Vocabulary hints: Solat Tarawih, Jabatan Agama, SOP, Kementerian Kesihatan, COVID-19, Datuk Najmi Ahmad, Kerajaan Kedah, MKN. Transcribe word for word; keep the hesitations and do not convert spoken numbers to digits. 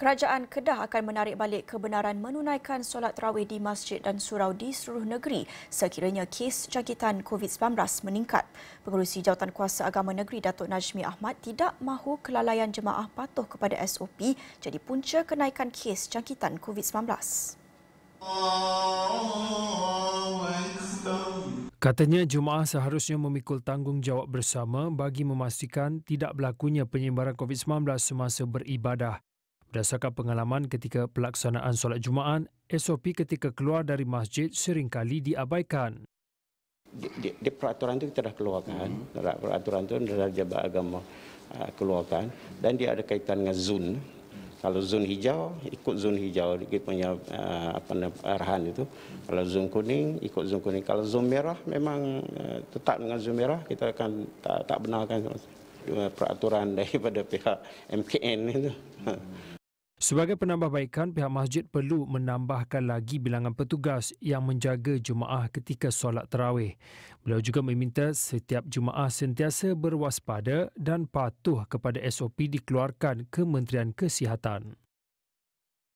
Kerajaan Kedah akan menarik balik kebenaran menunaikan solat tarawih di masjid dan surau di seluruh negeri sekiranya kes jangkitan COVID nineteen meningkat. Pengerusi Jawatan Kuasa Agama Negeri Datuk Najmi Ahmad tidak mahu kelalaian jemaah patuh kepada S O P jadi punca kenaikan kes jangkitan COVID nineteen. Katanya jemaah seharusnya memikul tanggungjawab bersama bagi memastikan tidak berlakunya penyebaran COVID nineteen semasa beribadah. Berdasarkan pengalaman ketika pelaksanaan solat Jumaat, S O P ketika keluar dari masjid seringkali diabaikan. Di, di, di peraturan itu kita dah keluarkan, hmm. peraturan itu adalah Jabatan Agama uh, keluarkan dan dia ada kaitan dengan zon. Kalau zon hijau, ikut zon hijau, dia punya uh, apa nama, arahan itu. Kalau zon kuning, ikut zon kuning. Kalau zon merah, memang uh, tetap dengan zon merah, kita akan tak, tak benarkan uh, peraturan daripada pihak M K N itu. Hmm. Sebagai penambahbaikan, pihak masjid perlu menambahkan lagi bilangan petugas yang menjaga jemaah ketika solat tarawih. Beliau juga meminta setiap jemaah sentiasa berwaspada dan patuh kepada S O P dikeluarkan Kementerian Kesihatan.